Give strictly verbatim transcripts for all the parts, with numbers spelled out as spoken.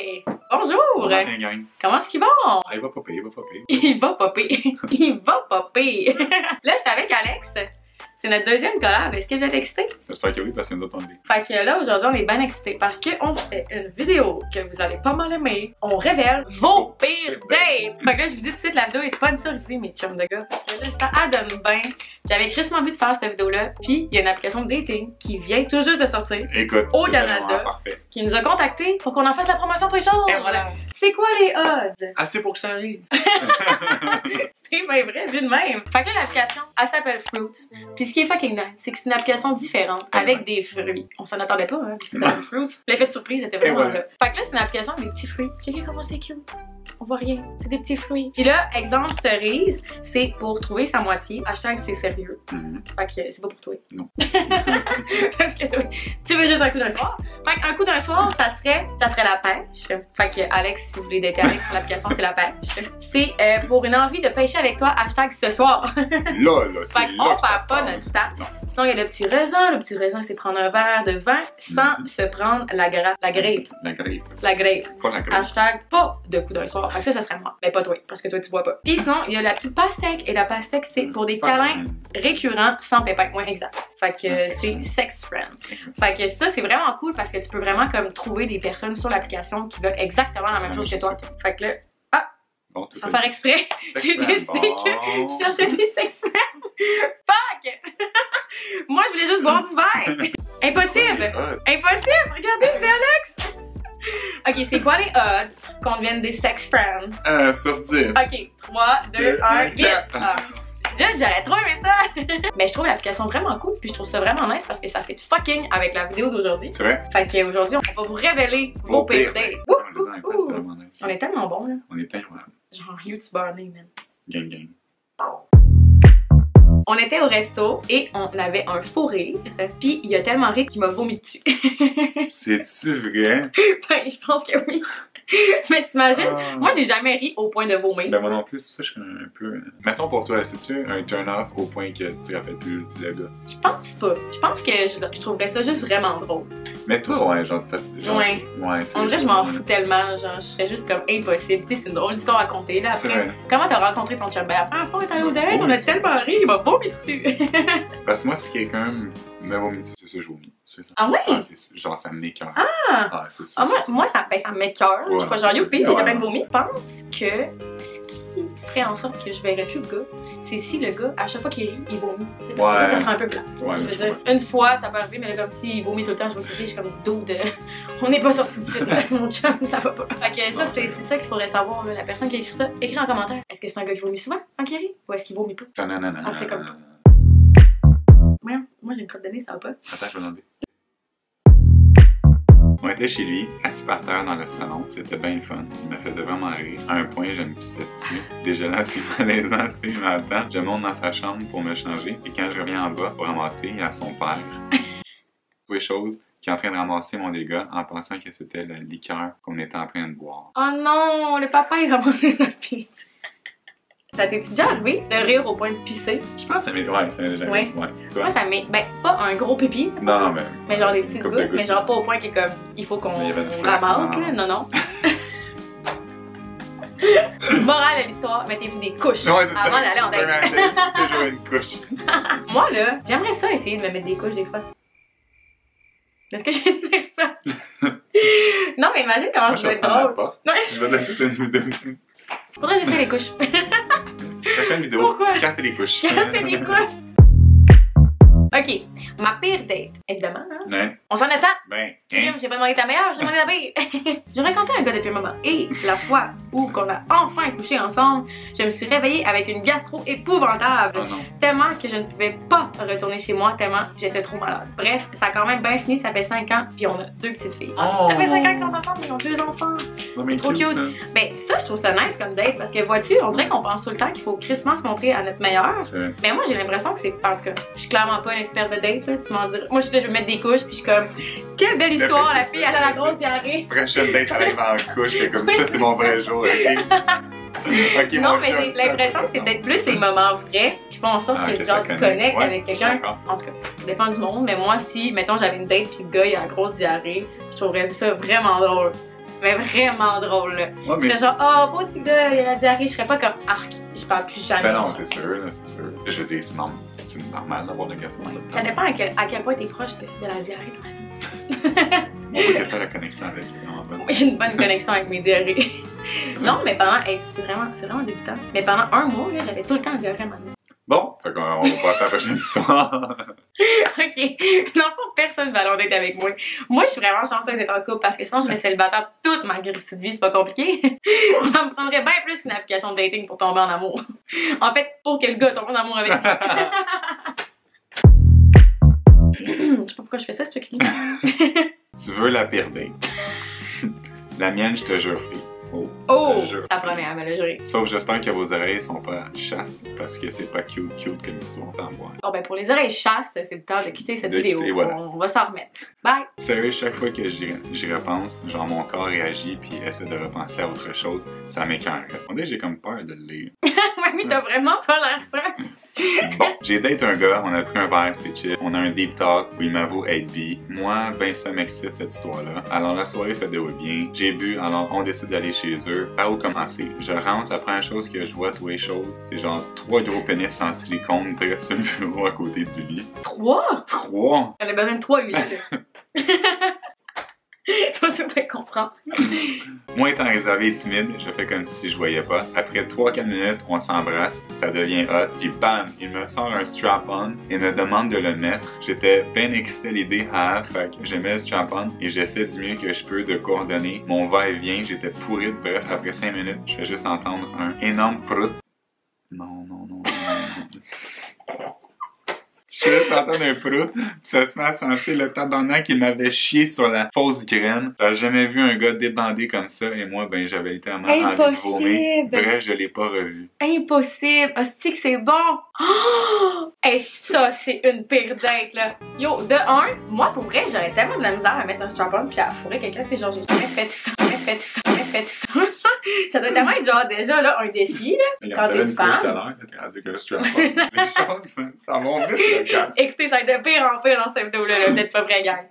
Hey! Bonjour! Bon matin, gang. Comment est-ce qu'il va? Ah, il va popper, il va popper. Il va popper. Il va popper. Là, je suis avec Alex. C'est notre deuxième collab. Est-ce que vous êtes excités? J'espère que oui, parce que nous attendons. Fait que là, aujourd'hui, on est bien excités parce qu'on fait une vidéo que vous allez pas mal aimer. On révèle vos pires dates. Fait que là, je vous dis tout de suite, la vidéo est sponsorisée, mes chums de gars. Parce que là, ça donne bien. J'avais crissement envie de faire cette vidéo-là. Puis, il y a une application de dating qui vient tout juste de sortir. Écoute, au Canada. Qui nous a contactés pour qu'on en fasse la promotion tous les jours. Voilà. C'est quoi les odds? Assez pour que ça arrive. C'est bien vrai, vu de même. Fait que là, l'application, elle s'appelle Fruits. Puis ce qui est fucking nice, c'est que c'est une application différente avec des fruits. On s'en attendait pas, hein, puis c'est comme Fruits. L'effet de surprise était vraiment là. Fait que là, c'est une application avec des petits fruits. Checkez comment c'est cute. On voit rien, c'est des petits fruits. Puis là, exemple cerise, c'est pour trouver sa moitié. Hashtag c'est sérieux. Mm-hmm. Fait que c'est pas pour toi. Non. Parce que tu veux juste un coup d'un soir. Fait qu'un coup d'un soir, ça serait, ça serait la pêche. Fait que Alex, si vous voulez dater Alex sur l'application, c'est la pêche. C'est euh, pour une envie de pêcher avec toi. Hashtag ce soir. Là, là, c'est. Fait qu'on perd pas notre temps. Sinon, il y a le petit raisin. Le petit raisin, c'est prendre un verre de vin sans mm-hmm. se prendre la grappe. La grappe. La grappe. La grappe. Pas la grappe. Hashtag pas de coup d'un soir. Fait que ça, ça serait moi. Mais pas toi, parce que toi, tu bois pas. Puis sinon, il y a la petite pastèque. Et la pastèque, c'est pour des câlins récurrents sans pépins. Ouais, exact. Fait que euh, c'est sex friend. Fait que ça, c'est vraiment cool parce que tu peux vraiment comme trouver des personnes sur l'application qui veulent exactement la même chose que toi. Fait que là, ah! Bon, sans faire exprès, j'ai décidé bon. que je cherchais des sex friends. Fuck! Moi, je voulais juste boire du verre. Impossible! Impossible! Regardez, c'est Alex! Ok, c'est quoi les odds qu'on devienne des sex friends? un euh, sur dix. Ok, trois, deux, un, vite! Ah, c'est sûr que j'aurais trop aimé ça! Mais je trouve l'application vraiment cool, puis je trouve ça vraiment nice parce que ça fait fucking avec la vidéo d'aujourd'hui. C'est vrai? Fait qu'aujourd'hui, on va vous révéler vos pires dates. On est tellement bons, là. On est incroyable. Genre youtubeur name, man. Gang, gang. On était au resto et on avait un faux rire, puis il y a tellement ri qu'il m'a vomi dessus. C'est-tu vrai? Ben, je pense que oui. Mais t'imagines? Ah. Moi, j'ai jamais ri au point de vomir. Ben, moi non plus, ça, je suis un peu. Mettons pour toi, c'est-tu un turn-off au point que tu rappelles plus le gars? Je pense pas. Je pense que je, je trouverais ça juste vraiment drôle. Mais toi, ouais, genre, genre ouais. ouais en vrai, je m'en fous tellement. Genre, je serais juste comme impossible. Tu sais, c'est une drôle histoire à raconter. Là, après, comment t'as rencontré ton chum? Ben, la première fois, on est allé au date, on a tellement ri, il m'a vomi dessus. Parce que moi, si quelqu'un me vomit dessus, c'est ça, je vomis. Ah ouais? Ah, genre, ça me m'écoeure. Ah! Ah, c'est ça. Ah, moi, ça, moi, ça, ben, ça m'écoeure. Ouais. Je suis pas genre youpi, mais j'ai plein de vomi. Je pense que ce qui ferait en sorte que je verrais plus le gars, c'est si le gars, à chaque fois qu'il rit, il vomit. Parce que ouais. ça, ça serait un peu plat. Ouais, je veux dire, ouais. une fois, ça peut arriver, mais là, comme s'il vomit tout le temps, je vais crier, je suis comme dos de. On n'est pas sorti d'ici, mon chum, ça va pas. Fait que ça, c'est ça qu'il faudrait savoir. Là. La personne qui a écrit ça, écrit en commentaire. Est-ce que c'est un gars qui vomit souvent quand il rit? Ou est-ce qu'il vomit pas? Ah, c'est comme. Voyons, moi j'ai une crotte de nez, ça va pas. Attends, je vais demander. On était chez lui, assis par terre dans le salon, c'était bien le fun, il me faisait vraiment rire. À un point, je me pissais dessus. Déjà là, c'est malaisant, tu sais, je m'attends. Je monte dans sa chambre pour me changer, et quand je reviens en bas pour ramasser, il y a son père. Toutes les choses, qui est en train de ramasser mon dégât en pensant que c'était la liqueur qu'on était en train de boire. Oh non, le papa il ramassait sa pisse. Ça t'est déjà arrivé de rire au point de pisser? Je pense que ça m'est ouais, ça m'est déjà arrivé. Ouais. Ouais. Moi, ça m'est. Ben, pas un gros pipi. Non, mais. Mais genre des petites gouttes, de mais genre pas au point qu'il est comme. Il faut qu'on ramasse, là. Non, non. Morale de l'histoire, mettez-vous des couches ouais, avant d'aller en date. Toujours une couche. Moi, là, j'aimerais ça essayer de me mettre des couches des fois. Est-ce que je vais dire ça? Non, mais imagine comment je vais être drôle. Je vais laisser une vidéo. Faudrait que j'essaie les couches. Prochaine vidéo. Pourquoi? Casser les couches. Casser les couches. Ok, ma pire date. Évidemment, hein? Ouais. On s'en attend. Ben. Hein? J'ai pas demandé ta meilleure, j'ai demandé la pire. J'ai raconté un gars depuis un moment. Et la fois où qu'on a enfin couché ensemble, je me suis réveillée avec une gastro épouvantable. Oh tellement que je ne pouvais pas retourner chez moi, tellement j'étais trop malade. Bref, ça a quand même bien fini, ça fait cinq ans, puis on a deux petites filles. Oh. Ça fait cinq ans qu'ils sont ensemble, ils ont deux enfants. Oh, c'est trop cute. Ça. Ben, ça, je trouve ça nice comme date parce que vois-tu, on dirait qu'on pense tout le temps qu'il faut crissement se montrer à notre meilleur. Mais moi, j'ai l'impression que c'est. En tout cas, je suis clairement pas expert de date, là, tu m'en diras. Moi, je suis là, je vais mettre des couches, puis je suis comme, quelle belle histoire, la fille, elle a la grosse diarrhée. Prochaine date, elle arrive en couche, mais comme ça, c'est mon vrai jour. Okay, non, mais j'ai l'impression que c'est peut-être plus les moments vrais qui font en sorte ah, que, que genre tu connectes ouais, avec quelqu'un. En tout cas, ça dépend du monde, mais moi, si, mettons, j'avais une date, puis le gars, il a la grosse diarrhée, je trouverais ça vraiment drôle. mais vraiment drôle là. Ouais, mais... J'étais genre, oh, beau petit gars, il a la diarrhée, je serais pas comme arc, je parle plus jamais. Ben non, c'est sûr, c'est sûr. Je veux dire, c'est normal, normal d'avoir une question. De ça dépend à quel, à quel point t'es proche de, de la diarrhée dans la vie. On peut faire la connexion avec lui, en fait. J'ai une bonne connexion avec mes diarrhées. Non, mais pendant, hey, c'est vraiment, vraiment débutant. Mais pendant un mois, j'avais tout le temps de diarrhée à ma vie. Bon, fait qu'on va passer à la prochaine histoire. Ok. Dans le fond, personne ne va aller avec moi. Moi, je suis vraiment chanceuse d'être en couple parce que sinon, je vais célibataire toute ma petite vie, c'est pas compliqué. Ça me prendrait bien plus qu'une application de dating pour tomber en amour. En fait, pour que le gars tombe en amour avec moi. Je sais pas pourquoi je fais ça, ce truc-là. Tu veux la perdre. La mienne, je te jure, fille. Oh! Oh! La première, mais le juré. Sauf j'espère que vos oreilles sont pas chastes parce que c'est pas cute, cute comme histoire d'en voir. Oh ben pour les oreilles chastes, c'est le temps de quitter cette de vidéo. Quitter, voilà. On va s'en remettre. Bye! Sérieux, chaque fois que j'y repense, genre mon corps réagit puis essaie de repenser à autre chose, ça m'écœure. On dirait que j'ai comme peur de le lire. Mamie, t'as vraiment pas l'instant. Bon, j'ai date un gars, on a pris un verre, c'est chill. On a un deep talk où il m'avoue être bi. Moi, ben ça m'excite cette histoire-là. Alors la soirée se déroule bien. J'ai bu, alors on décide d'aller chez eux. Par où commencer? Je rentre, la première chose que je vois, toutes les choses, c'est genre trois gros pénis en silicone dressés sur le bureau à côté du lit. Trois? Trois! Elle a besoin de trois, lui. Toi, ça te comprend. Moi, étant réservé et timide, je fais comme si je voyais pas. Après trois quatre minutes, on s'embrasse, ça devient hot, puis bam, il me sort un strap-on et me demande de le mettre. J'étais bien excité à l'idée, ah, fait que je mets le strap-on et j'essaie du mieux que je peux de coordonner mon va-et-vient, j'étais pourri de bref. Après cinq minutes, je fais juste entendre un énorme prout. Non, non, non, non, non. Je suis juste entendre un prout, pis ça se met à sentir le tabarnak qui m'avait chié sur la fausse graine. J'avais jamais vu un gars débander comme ça, et moi, ben, j'avais été tellement envie de vomir. Bref, je l'ai pas revu. Impossible! Hostie que c'est bon! Oh! Et ça, c'est une pire date, là! Yo, de un, moi, pour vrai, j'aurais tellement de la misère à mettre un strap-on pis à fourrer quelqu'un, tu sais, genre, j'ai jamais fait ça, jamais fait ça, jamais fait ça. Ça doit tellement être, genre, déjà, là, un défi, là, quand t'es une femme. Tout à l'heure, t'as rendu que le strap-on. Les choses, ça va vite, là. Écoutez, ça va être de pire en pire dans cette vidéo-là, là. Vous êtes pas vrai, gang.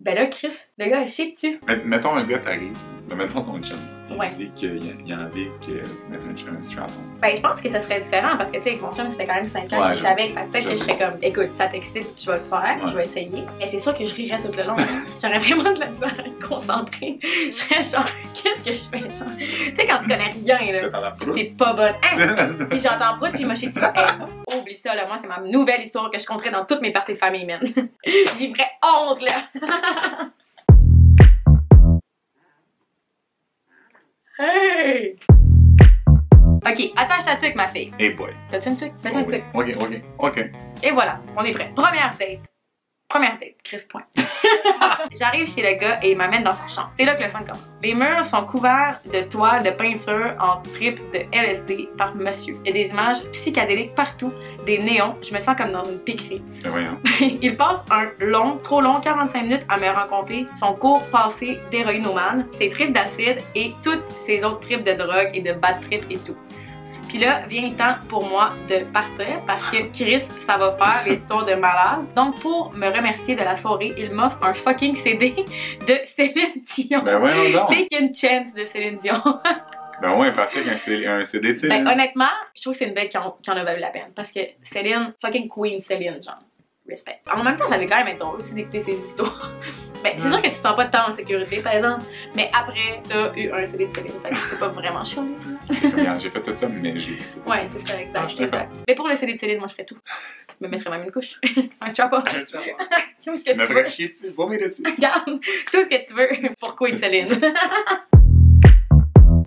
Ben là, Chris, le gars, chic tu. Mettons un gars t'arrive, ben, mettons ton chum. Ouais. Il dit qu'il y a envie de mettre un, un strap-on. Ben, je pense que ça serait différent parce que, tu sais, avec mon chum, c'était quand même cinq ans ouais, que j'étais avec. Peut-être que je serais comme, écoute, ça t'excite, je vais le faire, ouais. Je vais essayer. Mais c'est sûr que je rirais tout le long. Hein. J'aurais vraiment de la misère à me concentrer. Je serais genre, qu'est-ce que je fais, genre? Tu sais, quand tu connais rien, là, t'es pas bonne. Hein? Puis j'entends prout, puis moi, je suis dessus. Hey, oublie ça, là, moi, c'est ma nouvelle histoire que je compterais dans toutes mes parties de famille, man. J'ai vraie honte, là. Hey! Ok, attache ta tuque, ma fille. Hey boy. T'as-tu une tuque? T'as-tu une tuque? Ok, ok, ok. Et voilà, on est prêt. Première date. Première date, Chris Point. J'arrive chez le gars et il m'amène dans sa chambre. C'est là que le fun commence. Les murs sont couverts de toiles de peinture en trip de L S D par monsieur. Il y a des images psychédéliques partout, des néons. Je me sens comme dans une piquerie. C'est vrai, hein? Il passe un long, trop long, quarante-cinq minutes à me raconter son court passé d'héroïnomane, ses trips d'acide et toutes ses autres trips de drogue et de bad trip et tout. Puis là, vient le temps pour moi de partir parce que Chris, ça va faire les histoires de malade. Donc, pour me remercier de la soirée, il m'offre un fucking C D de Céline Dion. Ben ouais, non, non. Take a Chance de Céline Dion. Ben ouais, parfait qu'un C D de Céline. Ben honnêtement, je trouve que c'est une belle qui en, qui en a valu la peine parce que Céline, fucking queen Céline, genre. Respect. En même temps, ça avait quand même être drôle aussi d'écouter ces histoires. Ben, c'est sûr que tu te sens pas de temps en sécurité, par exemple, mais après, t'as eu un C D de Céline, fait que c'était pas vraiment chaud. J'ai fait tout ça, mais j'ai eu le C D. Ouais, c'est ça, exact, ah, exact. Mais pour le C D de Céline, moi, je ferais tout. Je me mettrais même une couche. Un strap-on. Un strap-on. Tout ce que tu veux. Me ferais chier dessus, vomir dessus. Regarde, tout ce que tu veux pour couille de Céline.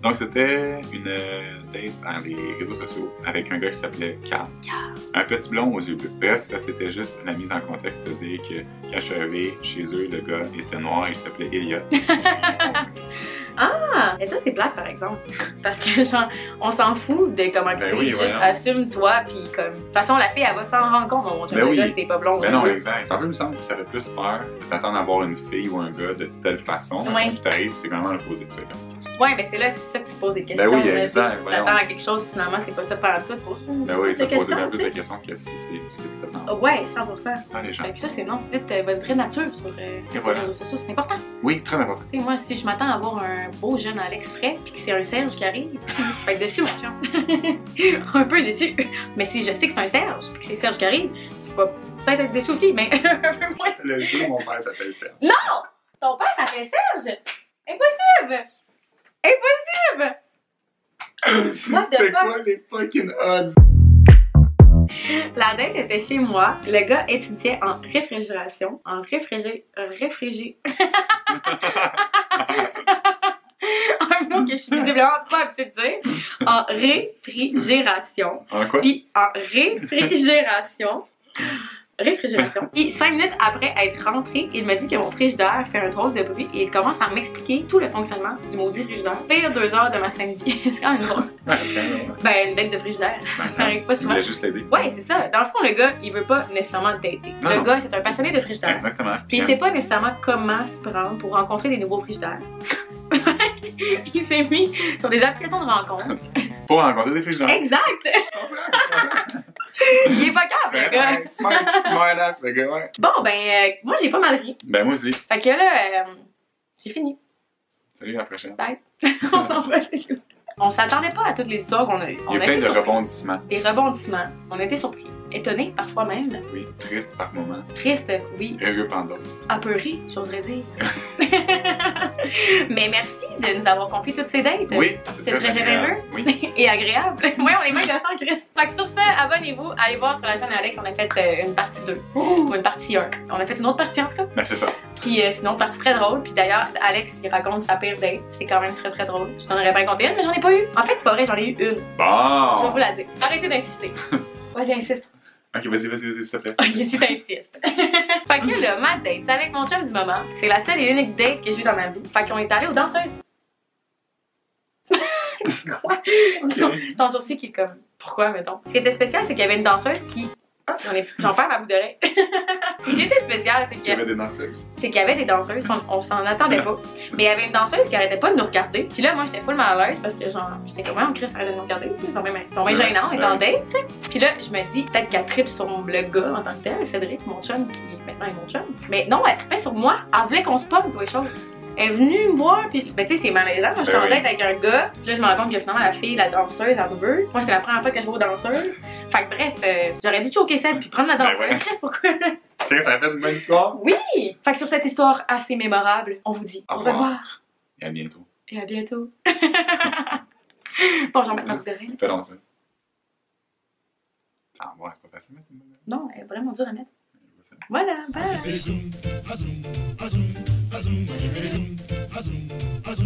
Donc, c'était une euh, date dans les réseaux sociaux avec un gars qui s'appelait Carl. Carl. Un petit blond aux yeux bleus. Bref, ça c'était juste la mise en contexte de dire que quand je suis arrivé chez eux, le gars était noir, il s'appelait Elliot. Ah! temps. Et ça, c'est plate, par exemple. Parce que, genre, on s'en fout de comment ben tu oui, juste voyons. Assume-toi, puis comme. De toute façon, la fille, elle va s'en rendre compte. Mon chum ben oui. de gars, c'était pas blond. Ben non, exact. En plus, il me semble que ça fait plus peur d'attendre à voir une fille ou un gars de telle façon. Ouais. Puis t'arrives, c'est vraiment le posé de ça. Oui, mais c'est là, c'est ça que tu poses des questions. Ben oui, exact. Si tu t'attends à quelque chose, finalement, c'est pas ça par tout. Ben oui, tu poses bien plus de questions que si c'est ce que tu t'attends. Ouais, cent pour cent. Ah, les gens. Fait que ça, c'est non. Dites euh, votre vraie nature sur euh, les voilà. réseaux sociaux, c'est important. Oui, très important. Tu sais, moi, si je m'attends à voir un beau jeune Alex frais, puis que c'est un Serge qui arrive, je vais être déçu, mon chum. Un peu déçu. Mais si je sais que c'est un Serge, puis que c'est Serge qui arrive, je vais peut-être être déçu aussi, mais un peu moins. Le jour où mon père s'appelle Serge. Non! Ton père s'appelle Serge! Impossible! Impossible! Moi, c'est quoi les fucking odds? La date était chez moi. Le gars étudiait en réfrigération. En réfrigé... Réfrigé... Un mot que je suis visiblement pas habituée de dire. En réfrigération. En quoi? Puis en réfrigération. Réfrigération. Puis cinq minutes après être rentré, il me dit que mon frigidaire fait un drôle de bruit et il commence à m'expliquer tout le fonctionnement du maudit frigidaire. Pire deux heures de ma sainte vie. C'est quand même drôle. Ouais, c'est quand même drôle. Ben, une date de frigidaire. Ben, ça arrive pas souvent. Il voulait juste l'aider. Ouais, c'est ça. Dans le fond, le gars, il veut pas nécessairement dater. Non, le non. gars, c'est un passionné de frigidaire. Exactement. Puis il sait pas nécessairement comment se prendre pour rencontrer des nouveaux frigidaires. Il s'est mis sur des applications de rencontre. Pour rencontrer des frigidaires. Exact! Il est pas capable, le gars! Smart, smart ass, le gars, ouais. Bon, ben, euh, moi j'ai pas mal ri. Ben, moi aussi. Fait que là, euh, j'ai fini. Salut, à la prochaine. Bye. On s'en va, c'est cool. On s'attendait pas à toutes les histoires qu'on a eues. Il y a, a plein de surpris. rebondissements. Des rebondissements. On a été surpris. Étonnés, parfois même. Oui, triste par moments. Triste, oui. Heureux par d'autres. Apeuré, j'oserais dire. Mais merci de nous avoir confié toutes ces dates. Oui, c'est très, très généreux oui. et agréable. Oui, on est même deux cents Christ. Fait que sur ça, abonnez-vous, allez voir sur la chaîne Alex, on a fait une partie deux ou une partie un. On a fait une autre partie en tout cas. Ben, c'est ça. Puis euh, sinon, partie très drôle. Puis d'ailleurs, Alex, il raconte sa pire date. C'est quand même très très drôle. Je t'en aurais pas raconté une, mais j'en ai pas eu. En fait, c'est pas vrai, j'en ai eu une. Bon. Je vais vous la dire. Arrêtez d'insister. Vas-y, insiste. Ok, vas-y, vas-y, vas-y, s'il te plaît. Ok, si t'insistes. Fait que là, ma date, c'est avec mon chum du moment. C'est la seule et unique date que j'ai eu dans ma vie. Fait qu'on est allé aux danseuses. Quoi? Okay. Ton sourcil qui est comme, pourquoi, mettons? Ce qui était spécial, c'est qu'il y avait une danseuse qui... J'en perds ma boule d'oreille. Ce qui était spécial, c'est qu'il y avait des danseuses. C'est qu'il y avait des danseuses, on, on s'en attendait pas. Mais il y avait une danseuse qui arrêtait pas de nous regarder. Puis là, moi, j'étais full mal à l'aise parce que, genre, j'étais comme, oh, Chris, arrête de nous regarder. Ils sont même, ils sont même gênants, ils sont en date. Puis là, je me dis, peut-être qu'elle tripe sur le gars en tant que tel, Cédric, mon chum, qui maintenant est mon chum. Mais non, elle tripait sur moi. Elle voulait qu'on se pomme, toi, les choses. Elle est venue me voir, puis ben, tu sais, c'est malaisant. Moi, je suis en date avec un gars, puis là, je me rends compte que finalement, la fille, la danseuse, elle veut. Moi, c'est la première fois que je vais aux danseuses. Fait que bref, euh, j'aurais dû choquer celle, puis prendre la danseuse. Ben ouais. Pourquoi? Okay, ça fait une bonne histoire. Oui! Fait que sur cette histoire assez mémorable, on vous dit au revoir. Et à bientôt. Et à bientôt. Bon, j'en mets ma boucle d'oreille. Fais donc ça. Ah, ouais, c'est pas facile à mettre une boucle d'oreille. Non, elle est vraiment dure à mettre. Voilà, bye! Azum, azum, azum, azum, azum, azum, azum.